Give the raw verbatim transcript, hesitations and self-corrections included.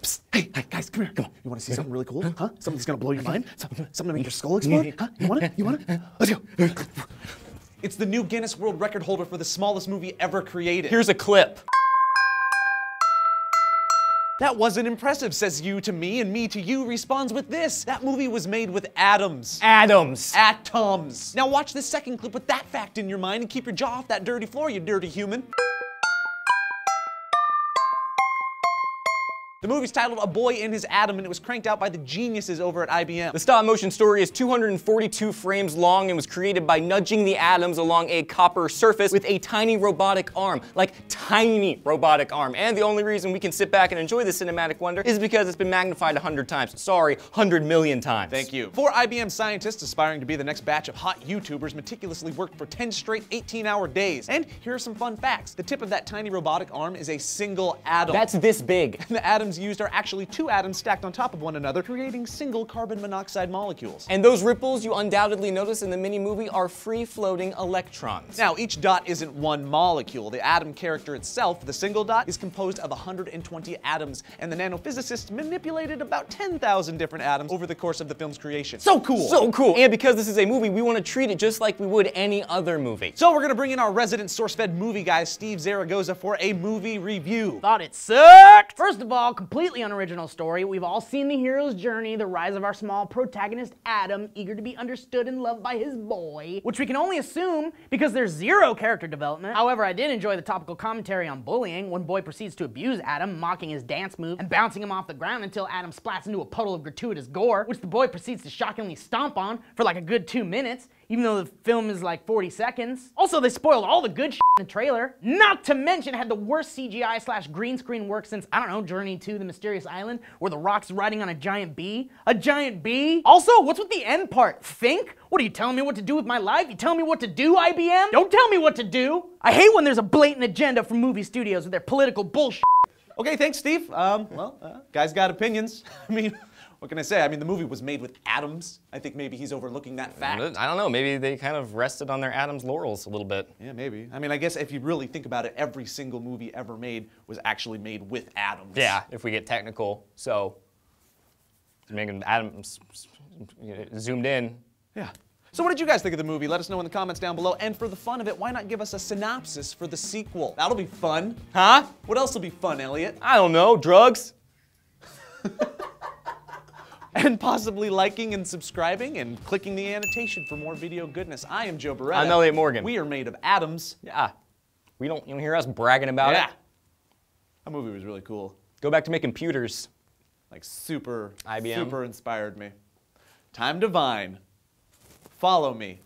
Psst. Hey, hey, guys, come here. Come on. You want to see something really cool? Huh? Something that's going to blow your mind? Something to make your skull explode? Huh? You want it? You want it? Let's go. It's the new Guinness World Record holder for the smallest movie ever created. Here's a clip. That wasn't impressive, says you to me, and me to you responds with this. That movie was made with atoms. Atoms. Atoms. Now watch this second clip with that fact in your mind and keep your jaw off that dirty floor, you dirty human. The movie's titled A Boy and His Atom, and it was cranked out by the geniuses over at I B M. The stop-motion story is two hundred forty-two frames long and was created by nudging the atoms along a copper surface with a tiny robotic arm. Like, tiny robotic arm. And the only reason we can sit back and enjoy this cinematic wonder is because it's been magnified a hundred times. Sorry, a hundred million times. Thank you. Four I B M scientists aspiring to be the next batch of hot YouTubers meticulously worked for ten straight eighteen-hour days. And here are some fun facts. The tip of that tiny robotic arm is a single atom. That's this big. And the atom used are actually two atoms stacked on top of one another, creating single carbon monoxide molecules. And those ripples you undoubtedly notice in the mini-movie are free-floating electrons. Now, each dot isn't one molecule. The atom character itself, the single dot, is composed of one hundred twenty atoms, and the nanophysicists manipulated about ten thousand different atoms over the course of the film's creation. So cool! So cool! And because this is a movie, we want to treat it just like we would any other movie. So we're gonna bring in our resident SourceFed movie guy, Steve Zaragoza, for a movie review. Thought it sucked! First of all, completely unoriginal story. We've all seen the hero's journey, the rise of our small protagonist Adam, eager to be understood and loved by his boy, which we can only assume because there's zero character development. However, I did enjoy the topical commentary on bullying. One boy proceeds to abuse Adam, mocking his dance move and bouncing him off the ground until Adam splats into a puddle of gratuitous gore, which the boy proceeds to shockingly stomp on for like a good two minutes. Even though the film is like forty seconds. Also, they spoiled all the good shit in the trailer. Not to mention had the worst C G I slash green screen work since, I don't know, Journey to the Mysterious Island, where the Rock's riding on a giant bee. A giant bee? Also, what's with the end part? Think? What are you telling me what to do with my life? You tell me what to do, I B M? Don't tell me what to do! I hate when there's a blatant agenda from movie studios with their political bullshit. Okay, thanks, Steve. Um, well, uh, guys got opinions. I mean... What can I say? I mean, the movie was made with atoms. I think maybe he's overlooking that fact. I don't know. Maybe they kind of rested on their Adam's laurels a little bit. Yeah, maybe. I mean, I guess if you really think about it, every single movie ever made was actually made with atoms. Yeah, if we get technical. So, making atoms zoomed in. Yeah. So what did you guys think of the movie? Let us know in the comments down below. And for the fun of it, why not give us a synopsis for the sequel? That'll be fun. Huh? What else will be fun, Elliot? I don't know. Drugs? And possibly liking and subscribing and clicking the annotation for more video goodness. I am Joe Bereta. I'm Elliot Morgan. We are made of atoms. Yeah. We don't, you don't hear us bragging about yeah. it. Yeah. That movie was really cool. Go back to making computers. Like super, I B M. Super inspired me. Time to Vine. Follow me.